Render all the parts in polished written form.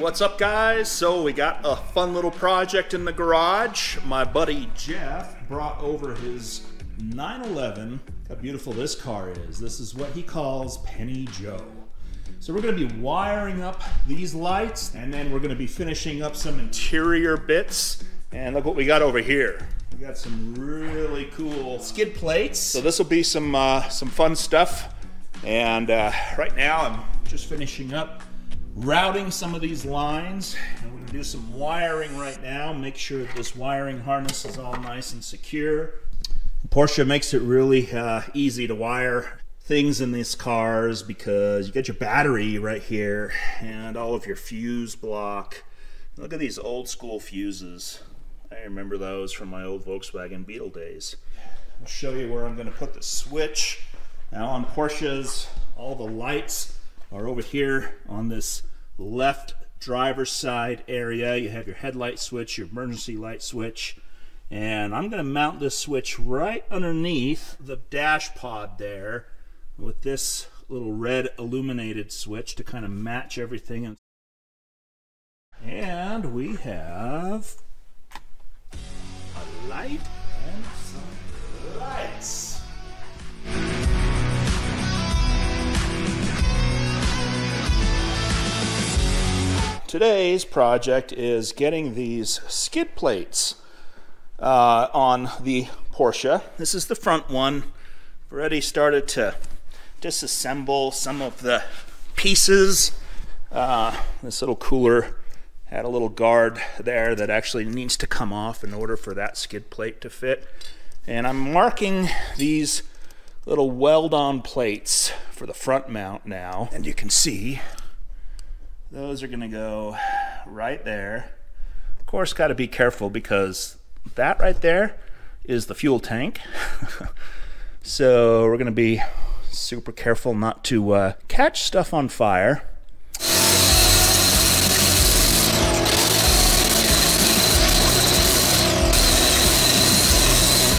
What's up, guys? So we got a fun little project in the garage. My buddy Jeff brought over his 911. Look how beautiful this car is. This is what he calls Penny Jo. So we're going to be wiring up these lights, and then we're going to be finishing up some interior bits. And look what we got over here. We got some really cool skid plates. So this will be some fun stuff. And right now I'm just finishing up routing some of these lines, and we're going to do some wiring right now. Make sure that this wiring harness is all nice and secure. Porsche makes it really easy to wire things in these cars because you get your battery right here and all of your fuse block. Look at these old school fuses. I remember those from my old Volkswagen Beetle days. I'll show you where I'm going to put the switch. Now on Porsches, all the lights are over here on this left driver's side area. You have your headlight switch, your emergency light switch, and I'm going to mount this switch right underneath the dash pod there with this little red illuminated switch to kind of match everything. And we have a light and some lights. Today's project is getting these skid plates on the Porsche. This is the front one. I've already started to disassemble some of the pieces. This little cooler had a little guard there that actually needs to come off in order for that skid plate to fit. And I'm marking these little weld-on plates for the front mount now. And you can see those are going to go right there. Of course, got to be careful because that right there is the fuel tank. So we're going to be super careful not to catch stuff on fire.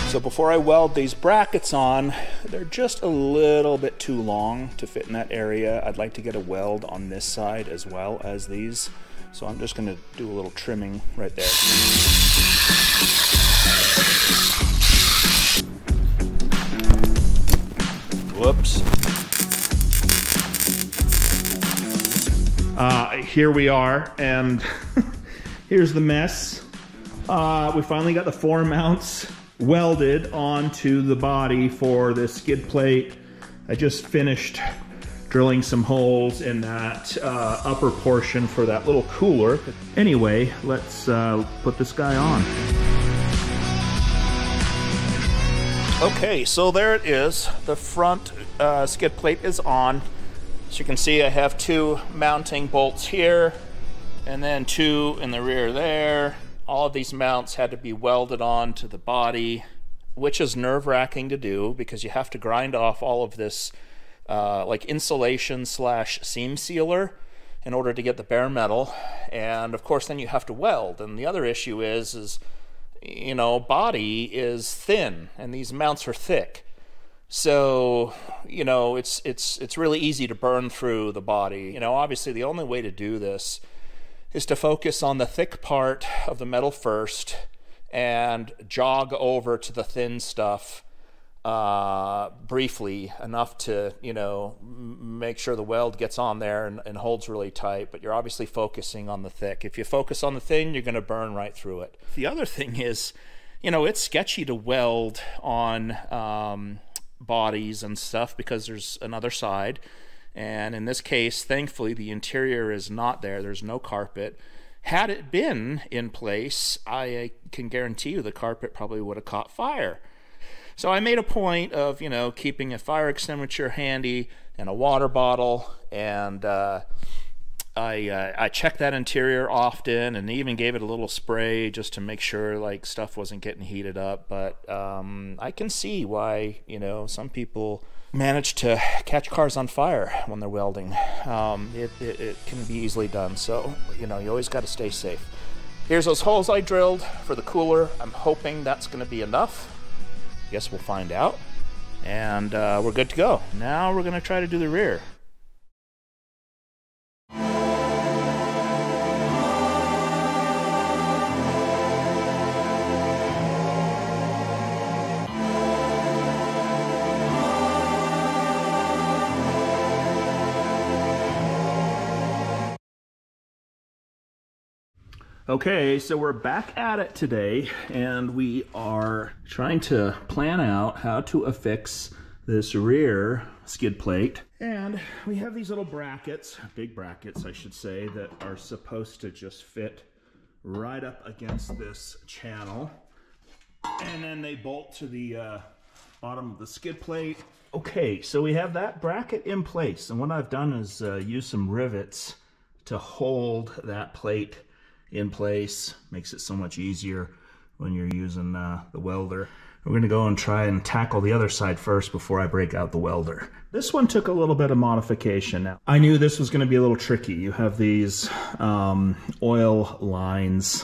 So before I weld these brackets on, they're just a little bit too long to fit in that area. I'd like to get a weld on this side as well as these. So I'm just going to do a little trimming right there. Whoops. Here we are, and here's the mess. We finally got the four mounts welded onto the body for this skid plate. I just finished drilling some holes in that upper portion for that little cooler. Anyway, let's put this guy on. Okay, so there it is. The front skid plate is on. As you can see, I have two mounting bolts here and then two in the rear there. All of these mounts had to be welded on to the body, which is nerve-wracking to do because you have to grind off all of this like insulation / seam sealer in order to get the bare metal. And of course, then you have to weld. And the other issue is you know, body is thin and these mounts are thick. So, you know, it's really easy to burn through the body. You know, obviously the only way to do this is to focus on the thick part of the metal first and jog over to the thin stuff briefly enough to, you know, make sure the weld gets on there and holds really tight, but you're obviously focusing on the thick. If you focus on the thin, you're going to burn right through it. The other thing is, you know, it's sketchy to weld on bodies and stuff because there's another side. And in this case, thankfully, the interior is not there. There's no carpet. Had it been in place, I can guarantee you the carpet probably would have caught fire. So I made a point of, you know, keeping a fire extinguisher handy and a water bottle. And I checked that interior often and even gave it a little spray just to make sure, like, stuff wasn't getting heated up. But I can see why, you know, some people manage to catch cars on fire when they're welding. It can be easily done, so you know, you always got to stay safe. Here's those holes I drilled for the cooler. I'm hoping that's going to be enough. Guess we'll find out. And we're good to go. Now we're going to try to do the rear. Okay, so we're back at it today, and we are trying to plan out how to affix this rear skid plate. And we have these little brackets, big brackets I should say, that are supposed to just fit right up against this channel. And then they bolt to the bottom of the skid plate. Okay, so we have that bracket in place, and what I've done is use some rivets to hold that plate in place. Makes it so much easier when you're using the welder. We're gonna go and try and tackle the other side first before I break out the welder. This one took a little bit of modification. Now, I knew this was gonna be a little tricky. You have these oil lines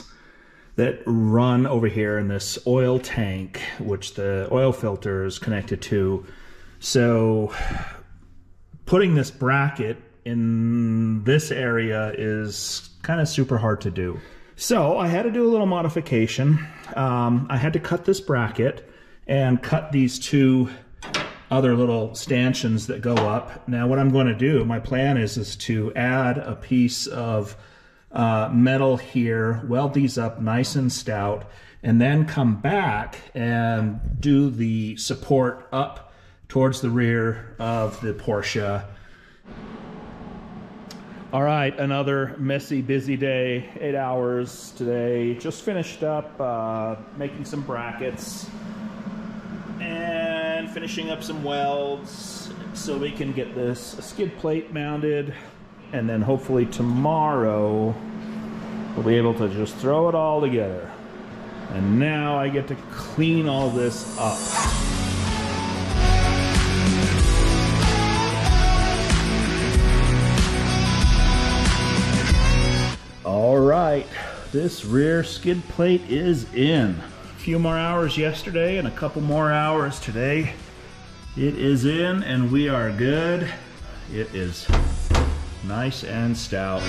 that run over here in this oil tank, which the oil filter is connected to. So putting this bracket in this area is kind of super hard to do. So I had to do a little modification. I had to cut this bracket and cut these two other little stanchions that go up. Now what I'm going to do, my plan is to add a piece of metal here, weld these up nice and stout, and then come back and do the support up towards the rear of the Porsche. All right, another messy, busy day, 8 hours today. Just finished up making some brackets and finishing up some welds so we can get this skid plate mounted. And then hopefully tomorrow we'll be able to just throw it all together. And now I get to clean all this up. All right, this rear skid plate is in. A few more hours yesterday and a couple more hours today. It is in and we are good. It is nice and stout.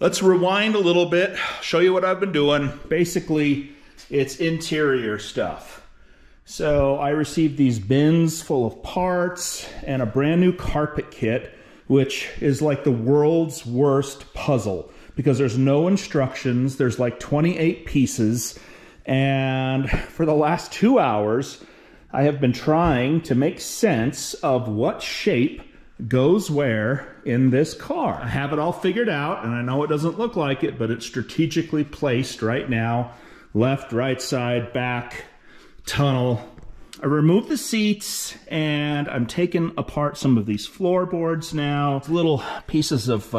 Let's rewind a little bit, show you what I've been doing. Basically, it's interior stuff. So I received these bins full of parts and a brand new carpet kit, which is like the world's worst puzzle because there's no instructions. There's like 28 pieces. And for the last 2 hours, I have been trying to make sense of what shape goes where in this car. I have it all figured out, and I know it doesn't look like it, but it's strategically placed right now. Left, right side, back, tunnel. I removed the seats, and I'm taking apart some of these floorboards now. Little pieces of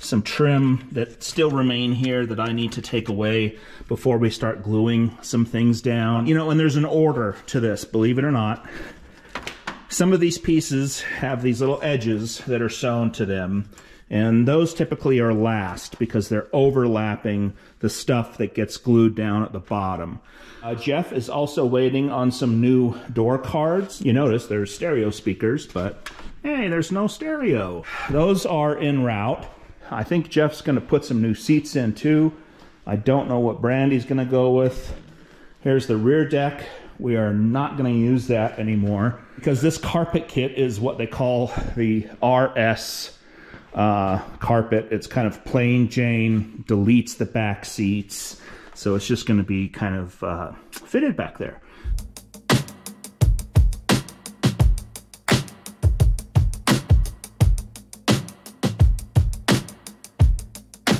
some trim that still remain here that I need to take away before we start gluing some things down. You know, and there's an order to this, believe it or not. Some of these pieces have these little edges that are sewn to them, and those typically are last because they're overlapping the stuff that gets glued down at the bottom. Jeff is also waiting on some new door cards. You notice there's stereo speakers, but hey, there's no stereo. Those are en route. I think Jeff's going to put some new seats in too. I don't know what brand he's going to go with. Here's the rear deck. We are not going to use that anymore because this carpet kit is what they call the RS carpet. It's kind of plain Jane, deletes the back seats. So it's just going to be kind of fitted back there.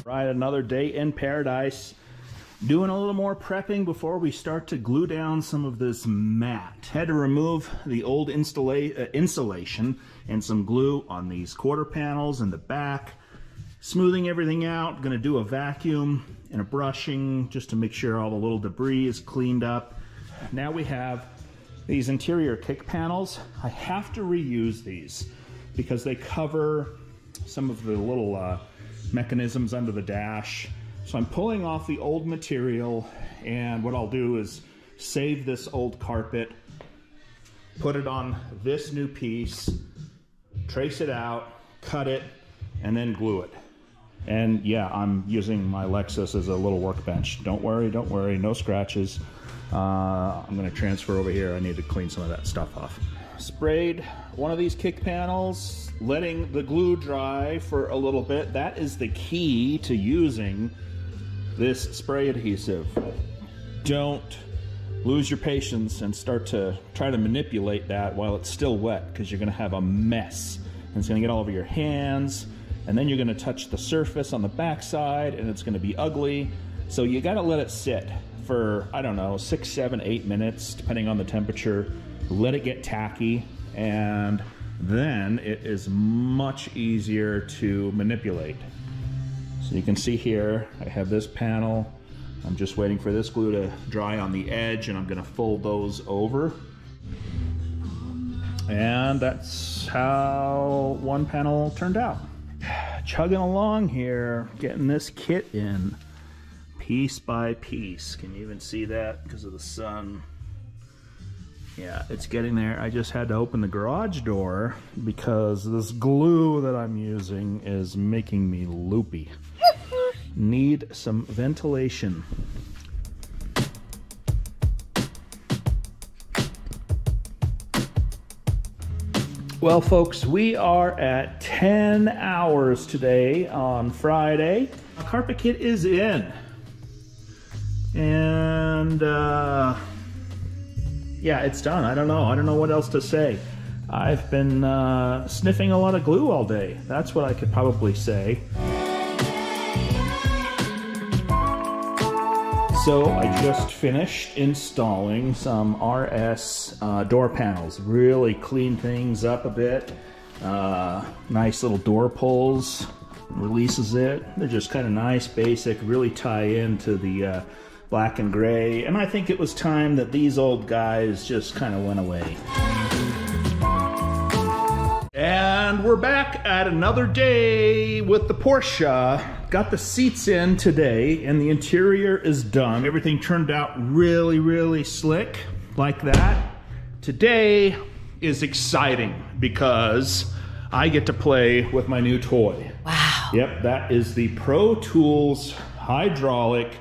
Right, another day in paradise. Doing a little more prepping before we start to glue down some of this mat. Had to remove the old insulation and some glue on these quarter panels in the back. Smoothing everything out. Gonna do a vacuum and a brushing just to make sure all the little debris is cleaned up. Now we have these interior kick panels. I have to reuse these because they cover some of the little mechanisms under the dash. So I'm pulling off the old material, and what I'll do is save this old carpet, put it on this new piece, trace it out, cut it, and then glue it. And yeah, I'm using my Lexus as a little workbench. Don't worry, no scratches. I'm gonna transfer over here. I need to clean some of that stuff off. Sprayed one of these kick panels, letting the glue dry for a little bit. That is the key to using this spray adhesive. Don't lose your patience and start to try to manipulate that while it's still wet, because you're gonna have a mess. And it's gonna get all over your hands, and then you're gonna touch the surface on the backside, and it's gonna be ugly. So you gotta let it sit for, I don't know, 6, 7, 8 minutes, depending on the temperature. Let it get tacky, and then it is much easier to manipulate. So you can see here, I have this panel. I'm just waiting for this glue to dry on the edge, and I'm gonna fold those over. And that's how one panel turned out. Chugging along here, getting this kit in piece by piece. Can you even see that because of the sun? Yeah, it's getting there. I just had to open the garage door because this glue that I'm using is making me loopy. Need some ventilation. Well, folks, we are at 10 hours today on Friday. Our carpet kit is in. And, yeah, it's done. I don't know what else to say. I've been sniffing a lot of glue all day. That's what I could probably say. So I just finished installing some RS door panels. Really cleaned things up a bit. Nice little door pulls, releases it. They're just kind of nice, basic, really tie into the black and gray, and I think it was time that these old guys just kind of went away. And we're back at another day with the Porsche. Got the seats in today, and the interior is done. Everything turned out really, really slick like that. Today is exciting because I get to play with my new toy. Wow. Yep, that is the Pro Tools hydraulic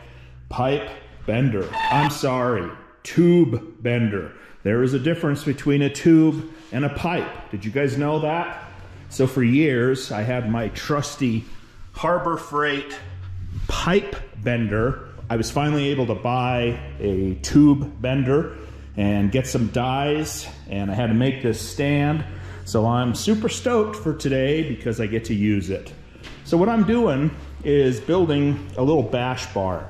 pipe bender. I'm sorry, tube bender. There is a difference between a tube and a pipe. Did you guys know that? So for years, I had my trusty Harbor Freight pipe bender. I was finally able to buy a tube bender and get some dies, and I had to make this stand. So I'm super stoked for today because I get to use it. So what I'm doing is building a little bash bar.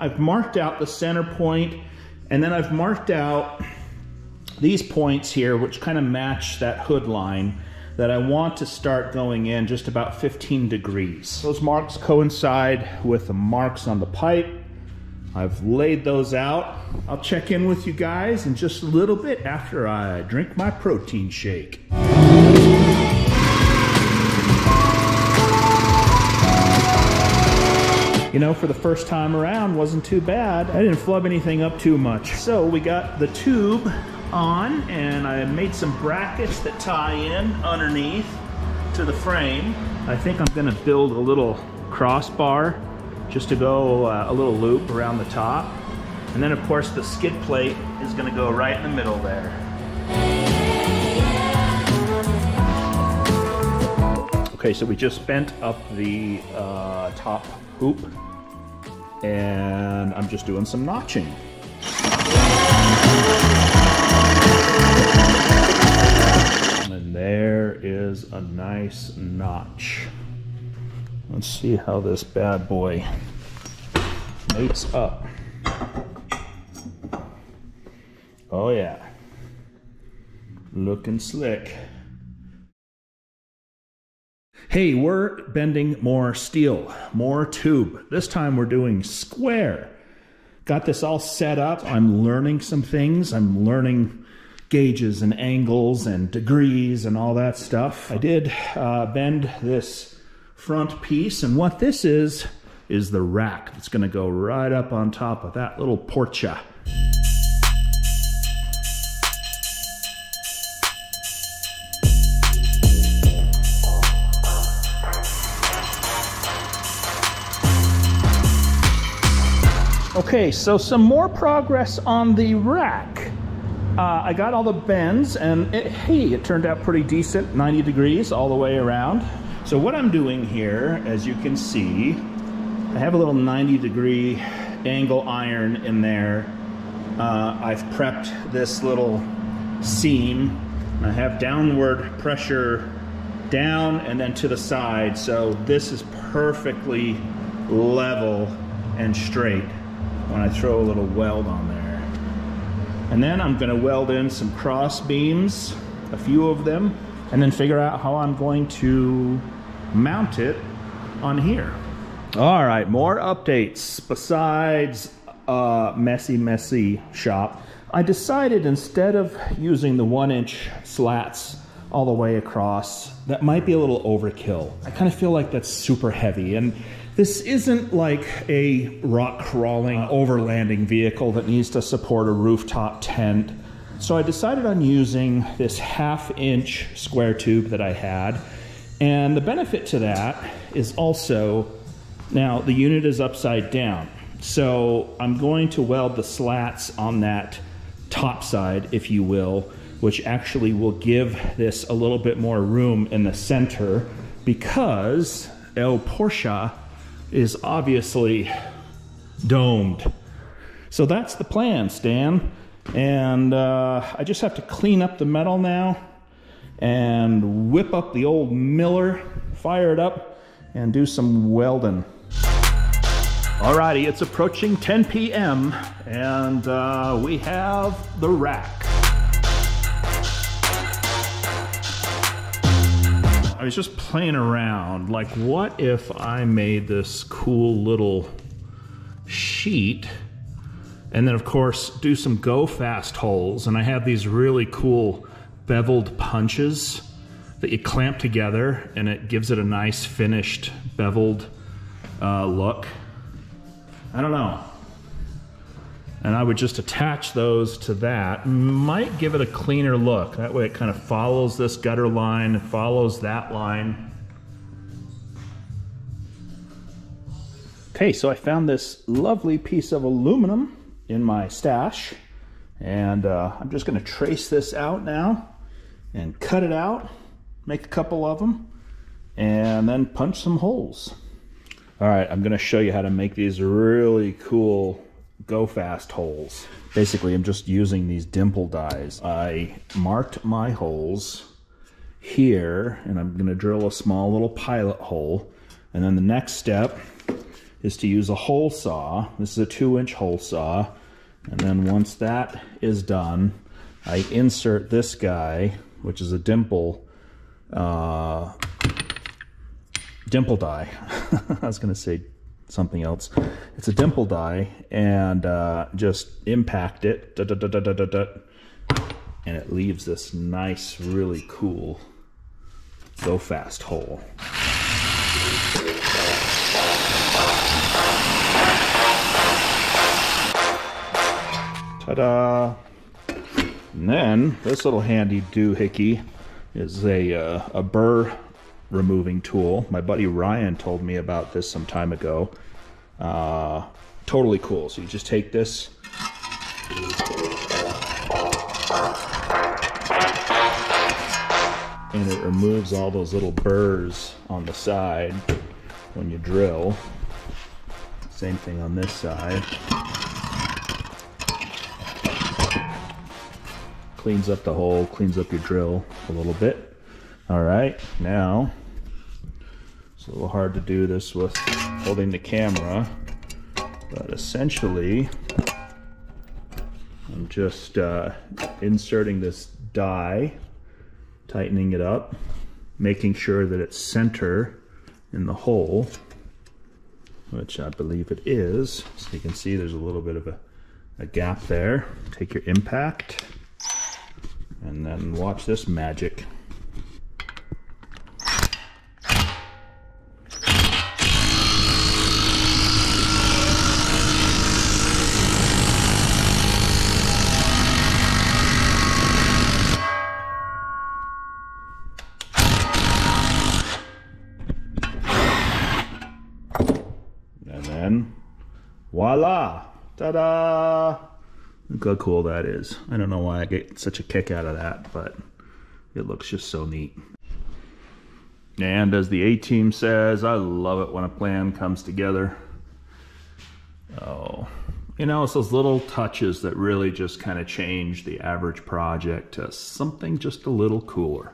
I've marked out the center point, and then I've marked out these points here, which kind of match that hood line that I want to start going in just about 15 degrees. Those marks coincide with the marks on the pipe. I've laid those out. I'll check in with you guys in just a little bit after I drink my protein shake. You know, for the first time around, wasn't too bad. I didn't flub anything up too much. So we got the tube on, and I made some brackets that tie in underneath to the frame. I think I'm gonna build a little crossbar just to go a little loop around the top. And then of course the skid plate is gonna go right in the middle there. Okay, so we just bent up the top hoop, and I'm just doing some notching. And there is a nice notch. Let's see how this bad boy mates up. Oh yeah, looking slick. Hey, we're bending more steel, more tube. This time we're doing square. Got this all set up. I'm learning some things. I'm learning gauges and angles and degrees and all that stuff. I did bend this front piece, and what this is the rack that's gonna go right up on top of that little Porsche. Okay, so some more progress on the rack. I got all the bends and it turned out pretty decent, 90 degrees all the way around. So what I'm doing here, as you can see, I have a little 90 degree angle iron in there. I've prepped this little seam. I have downward pressure down and then to the side, so this is perfectly level and straight when I throw a little weld on there. And then I'm going to weld in some cross beams, a few of them, and then figure out how I'm going to mount it on here. All right, more updates besides messy shop. I decided instead of using the 1-inch slats all the way across, that might be a little overkill. I kind of feel like that's super heavy, and this isn't like a rock crawling overlanding vehicle that needs to support a rooftop tent. So I decided on using this 1/2-inch square tube that I had, and the benefit to that is also, now the unit is upside down, so I'm going to weld the slats on that top side, if you will, which actually will give this a little bit more room in the center, because El Porsche is obviously domed. So that's the plan, Stan. And I just have to clean up the metal now and whip up the old Miller, fire it up, and do some welding. Alrighty, it's approaching 10 p.m. and we have the rack. I was just playing around, like, what if I made this cool little sheet and then of course do some go fast holes, and I have these really cool beveled punches that you clamp together and it gives it a nice finished beveled look. I don't know. And I would just attach those to that. Might give it a cleaner look. That way it kind of follows this gutter line, follows that line. Okay, so I found this lovely piece of aluminum in my stash, and I'm just gonna trace this out now and cut it out, make a couple of them, and then punch some holes. All right, I'm gonna show you how to make these really cool go fast holes. Basically, I'm just using these dimple dies. I marked my holes here, and I'm going to drill a small little pilot hole. And then the next step is to use a hole saw. This is a 2-inch hole saw. And then once that is done, I insert this guy, which is a dimple die. I was going to say something else. It's a dimple die, and just impact it, da, da, da, da, da, da, da, and it leaves this nice, really cool go fast hole. Ta-da! And then this little handy doohickey is a burr removing tool. My buddy Ryan told me about this some time ago. Totally cool. So you just take this, and it removes all those little burrs on the side when you drill. Same thing on this side. Cleans up the hole, cleans up your drill a little bit. All right, now it's a little hard to do this with holding the camera, but essentially I'm just inserting this die, tightening it up, making sure that it's center in the hole, which I believe it is. So you can see there's a little bit of a gap there. Take your impact, and then watch this magic. Voila! Ta-da! Look how cool that is. I don't know why I get such a kick out of that, but it looks just so neat. And as the A-team says, I love it when a plan comes together. Oh, you know, it's those little touches that really just kind of change the average project to something just a little cooler.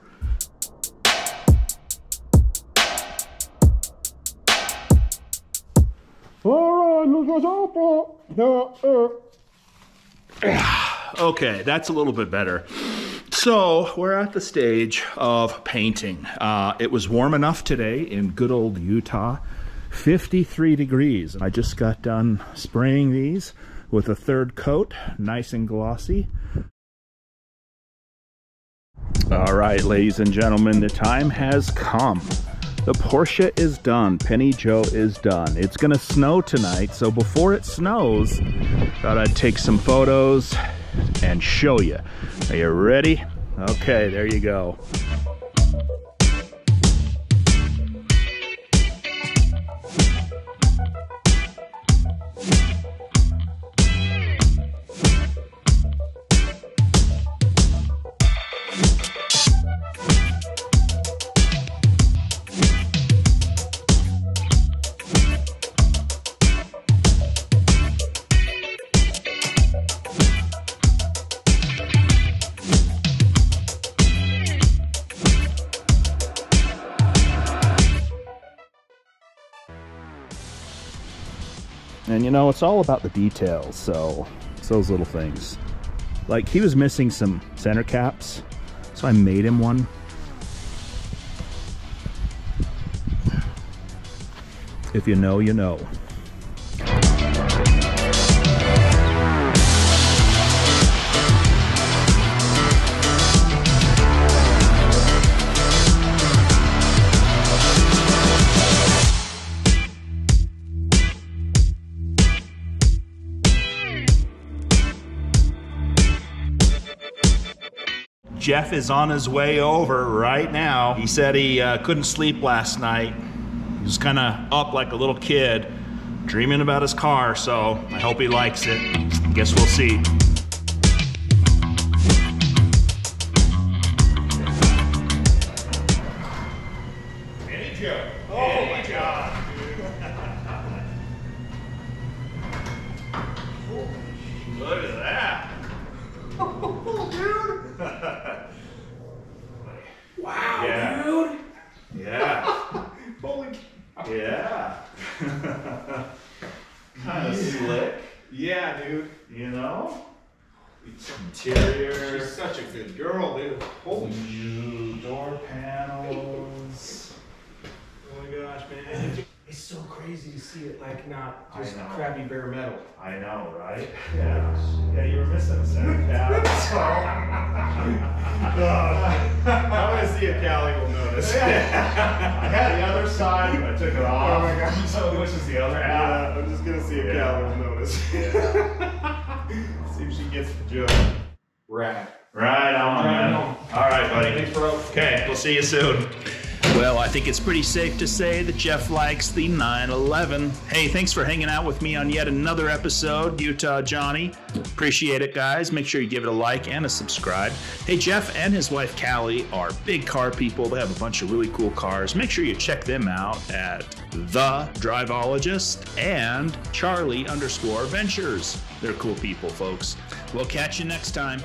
Okay, that's a little bit better. So we're at the stage of painting. It was warm enough today in good old Utah, 53 degrees. I just got done spraying these with a third coat, nice and glossy. All right, ladies and gentlemen, the time has come. The Porsche is done. Penny Jo is done. It's gonna snow tonight, so before it snows, thought I'd take some photos and show you. Are you ready? Okay, there you go. And you know, it's all about the details, so it's those little things. Like, he was missing some center caps, so I made him one. If you know, you know. Jeff is on his way over right now. He said he couldn't sleep last night. He was kind of up like a little kid, dreaming about his car, so I hope he likes it. I guess we'll see. Penny Jo. Oh my God, dude. Look at that. Oh, dude. Wow, yeah. Dude! Yeah. Holy cow. Yeah. Kind of slick. Yeah, dude. You know? It's interior. She's such a good girl, dude. Holy shit. Door panels. Oh my gosh, man. It's so crazy to see it like not just crappy bare metal. I know, right? Yeah. Yeah, you were missing a center cap. I want to see if Callie will notice. I had the other side, but I took it off. Oh my God. So which is the other half? Yeah, I'm just gonna see if Callie will notice. Yeah. See if she gets the joke. Right on, man. All right, buddy. Thanks, bro. Okay, we'll see you soon. Well, I think it's pretty safe to say that Jeff likes the 911. Hey, thanks for hanging out with me on yet another episode, Utah Johnny. Appreciate it, guys. Make sure you give it a like and a subscribe. Hey, Jeff and his wife, Callie, are big car people. They have a bunch of really cool cars. Make sure you check them out at The Driveologist and Charlie underscore Ventures. They're cool people, folks. We'll catch you next time.